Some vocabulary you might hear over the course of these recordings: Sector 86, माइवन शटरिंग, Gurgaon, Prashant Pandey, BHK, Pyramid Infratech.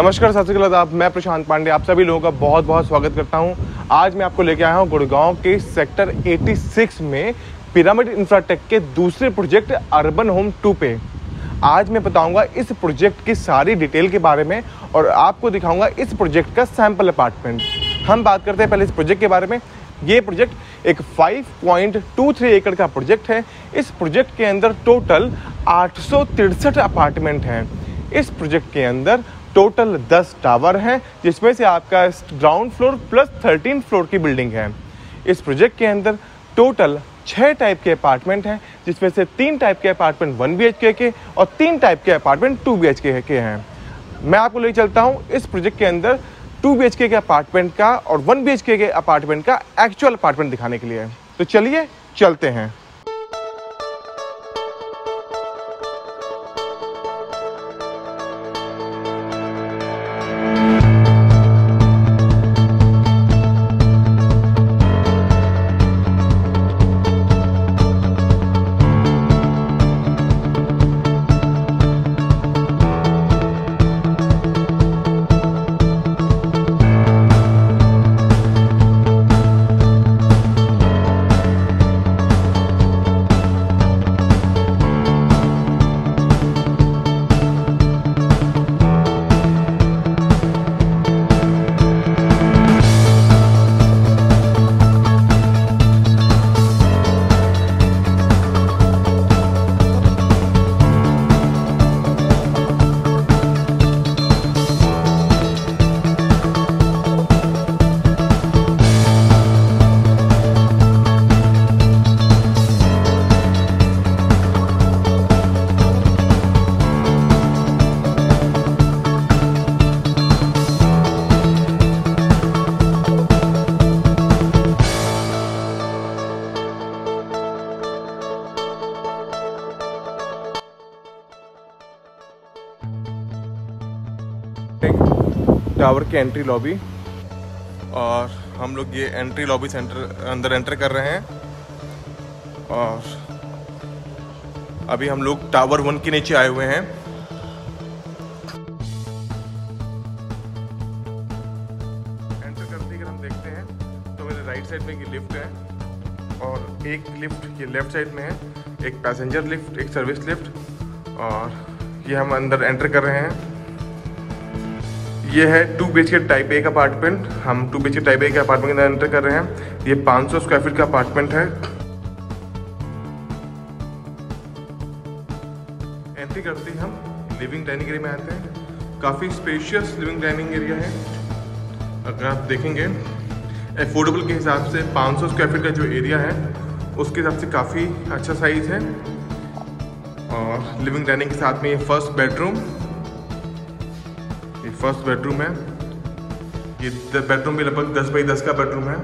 नमस्कार, सत श्री अकाल। आप मैं प्रशांत पांडे आप सभी लोगों का बहुत बहुत स्वागत करता हूं। आज मैं आपको लेके आया हूं गुड़गांव के सेक्टर 86 में पिरामिड इंफ्राटेक के दूसरे प्रोजेक्ट अर्बन होम 2 पे। आज मैं बताऊंगा इस प्रोजेक्ट की सारी डिटेल के बारे में और आपको दिखाऊंगा इस प्रोजेक्ट का सैम्पल अपार्टमेंट। हम बात करते हैं पहले इस प्रोजेक्ट के बारे में। ये प्रोजेक्ट एक 5.23 एकड़ का प्रोजेक्ट है। इस प्रोजेक्ट के अंदर टोटल 863 अपार्टमेंट हैं। इस प्रोजेक्ट के अंदर टोटल 10 टावर हैं, जिसमें से आपका ग्राउंड फ्लोर प्लस 13 फ्लोर की बिल्डिंग है। इस प्रोजेक्ट के अंदर टोटल 6 टाइप के अपार्टमेंट हैं, जिसमें से 3 टाइप के अपार्टमेंट 1 BHK के और 3 टाइप के अपार्टमेंट 2 BHK के हैं। मैं आपको ले चलता हूं इस प्रोजेक्ट के अंदर 2 BHK के अपार्टमेंट का और 1 BHK के अपार्टमेंट का एक्चुअल अपार्टमेंट दिखाने के लिए। तो चलिए चलते हैं। टावर के एंट्री लॉबी और हम लोग ये एंट्री लॉबी से अंदर एंटर कर रहे हैं और अभी हम लोग टावर 1 के नीचे आए हुए हैं। एंटर करते ही हम देखते हैं तो मेरे राइट साइड में ये लिफ्ट है और एक लिफ्ट ये लेफ्ट साइड में है, एक पैसेंजर लिफ्ट, एक सर्विस लिफ्ट। और ये हम अंदर एंटर कर रहे हैं। ये है 2 BHK टाइप A का अपार्टमेंट। हम 2 BHK टाइप A के अपार्टमेंट के अंदर एंटर कर रहे हैं। ये 500 स्क्वायर फीट का अपार्टमेंट है। एंट्री करते ही हम लिविंग डाइनिंग एरिया में आते हैं। काफ़ी स्पेशियस लिविंग डाइनिंग एरिया है। अगर आप देखेंगे अफोर्डेबल के हिसाब से 500 स्क्वायर फीट का जो एरिया है उसके हिसाब से काफ़ी अच्छा साइज़ है। और लिविंग डाइनिंग के साथ में ये फर्स्ट बेडरूम, फर्स्ट बेडरूम है। ये बेडरूम भी लगभग 10 बाई 10 का बेडरूम है।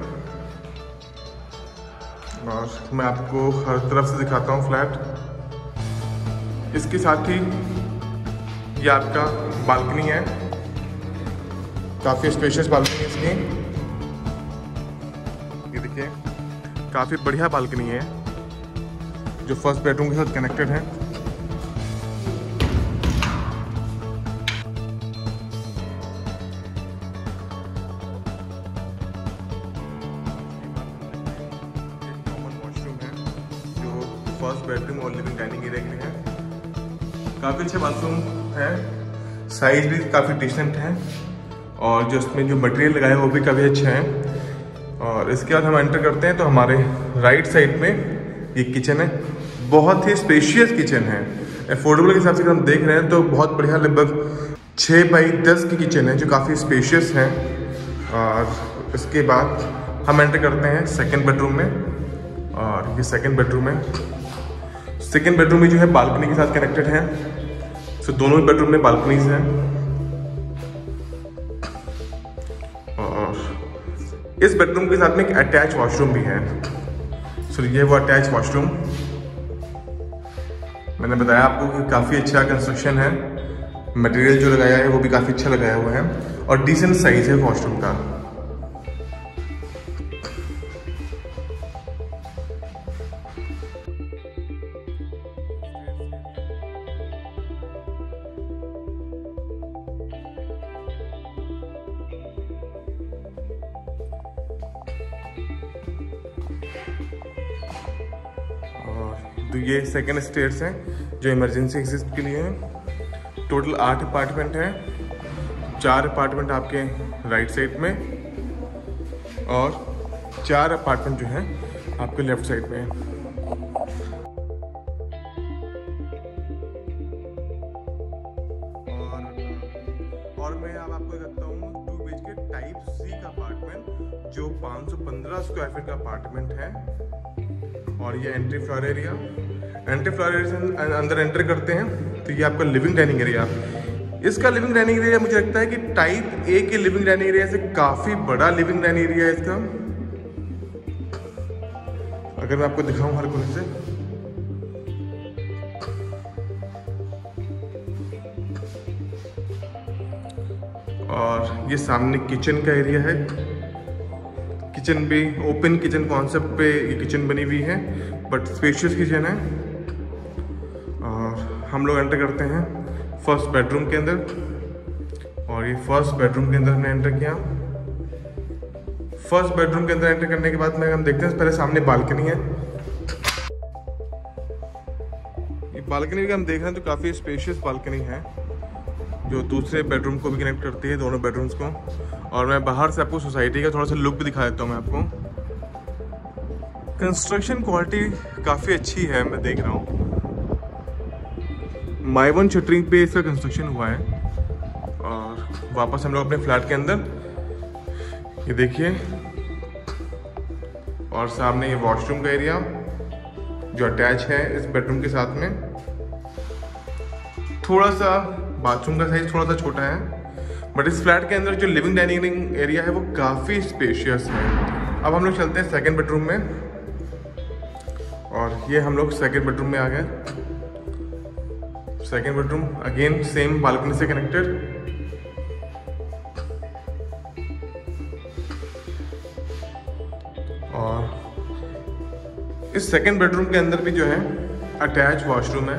और मैं आपको हर तरफ से दिखाता हूँ फ्लैट। इसके साथ ही ये आपका बालकनी है, काफ़ी स्पेशियस बालकनी है इसकी। ये देखिए काफ़ी बढ़िया बालकनी है जो फर्स्ट बेडरूम के साथ कनेक्टेड है। फर्स्ट बेडरूम और लिविंग डाइनिंग एरिया के हैं। काफ़ी अच्छे बाथरूम है, साइज़ भी काफ़ी डिसेंट है और जो उसमें जो मटेरियल लगाए वो भी काफ़ी अच्छे हैं। और इसके बाद हम एंटर करते हैं तो हमारे राइट साइड में ये किचन है। बहुत ही स्पेशियस किचन है। अफोर्डेबल के हिसाब से हम देख रहे हैं तो बहुत बढ़िया लगभग 6 बाई 10 की किचन है जो काफ़ी स्पेशियस है। और इसके बाद हम एंटर करते हैं सेकेंड बेडरूम में और ये सेकेंड बेडरूम है। सेकेंड बेडरूम में जो है बालकनी के साथ कनेक्टेड है, सो दोनों ही बेडरूम में बालकनीज हैं। और इस बेडरूम के साथ में एक अटैच वॉशरूम भी है। सो ये वो अटैच वॉशरूम मैंने बताया आपको कि काफ़ी अच्छा कंस्ट्रक्शन है। मटेरियल जो लगाया है वो भी काफ़ी अच्छा लगाया हुआ है और डिसेंट साइज है वॉशरूम का। तो ये सेकेंड स्टेयर्स हैं जो इमरजेंसी एग्जिट के लिए हैं। टोटल 8 अपार्टमेंट हैं, 4 अपार्टमेंट आपके राइट साइड में और 4 अपार्टमेंट जो हैं आपके लेफ्ट साइड में हैं। और मैं अब आपको बताता हूँ 2 BHK टाइप सी का अपार्टमेंट जो 515 स्क्वायर फीट का अपार्टमेंट है। और ये entry floor area, entry floor area अंदर एंटर करते हैं तो ये आपका लिविंग डाइनिंग एरिया। इसका लिविंग डाइनिंग एरिया मुझे लगता है कि टाइप ए के लिविंग डाइनिंग एरिया से काफ़ी बड़ा लिविंग डाइनिंग एरिया है इसका। अगर मैं आपको दिखाऊँ हर कोने से, और ये सामने किचन का एरिया है। किचन भी ओपन किचन कॉन्सेप्ट पे ये किचन बनी हुई है, बट स्पेशियस किचन है। और हम लोग एंटर करते हैं फर्स्ट बेडरूम के अंदर, और ये फर्स्ट बेडरूम के अंदर हमने एंटर किया। फर्स्ट बेडरूम के अंदर एंटर करने के बाद मैं हम देखते हैं पहले सामने बालकनी है। ये बालकनी का हम देख रहे हैं तो काफ़ी स्पेशियस बालकनी है जो दूसरे बेडरूम को भी कनेक्ट करती है, दोनों बेडरूम्स को। और मैं बाहर से आपको सोसाइटी का थोड़ा सा लुक भी दिखा देता हूँ मैं आपको। कंस्ट्रक्शन क्वालिटी काफ़ी अच्छी है, मैं देख रहा हूँ माइवन शटरिंग पे इसका कंस्ट्रक्शन हुआ है। और वापस हम लोग अपने फ्लैट के अंदर, ये देखिए, और सामने ये वॉशरूम का एरिया जो अटैच है इस बेडरूम के साथ में। थोड़ा सा बाथरूम का साइज थोड़ा सा छोटा है, बट इस फ्लैट के अंदर जो लिविंग डाइनिंग एरिया है वो काफ़ी स्पेशियस है। अब हम लोग चलते हैं सेकंड बेडरूम में, और ये हम लोग सेकंड बेडरूम में आ गए। Second bedroom again same balcony से कनेक्टेड। और इस सेकंड बेडरूम के अंदर भी जो है अटैच वॉशरूम है।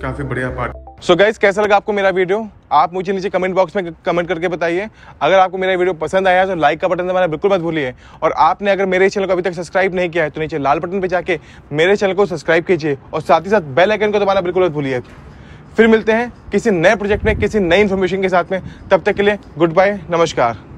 काफी बढ़िया पार्ट। सो गाइस, कैसा लगा आपको मेरा वीडियो? आप मुझे नीचे कमेंट बॉक्स में कमेंट करके बताइए। अगर आपको मेरा वीडियो पसंद आया है तो लाइक का बटन दबाना बिल्कुल मत भूलिए। और आपने अगर मेरे चैनल को अभी तक सब्सक्राइब नहीं किया है तो नीचे लाल बटन पे जाके मेरे चैनल को सब्सक्राइब कीजिए, और साथ ही साथ बेल आइकन को दबाना बिल्कुल मत भूलिए। फिर मिलते हैं किसी नए प्रोजेक्ट में, किसी नई इन्फॉर्मेशन के साथ में। तब तक के लिए गुड बाय, नमस्कार।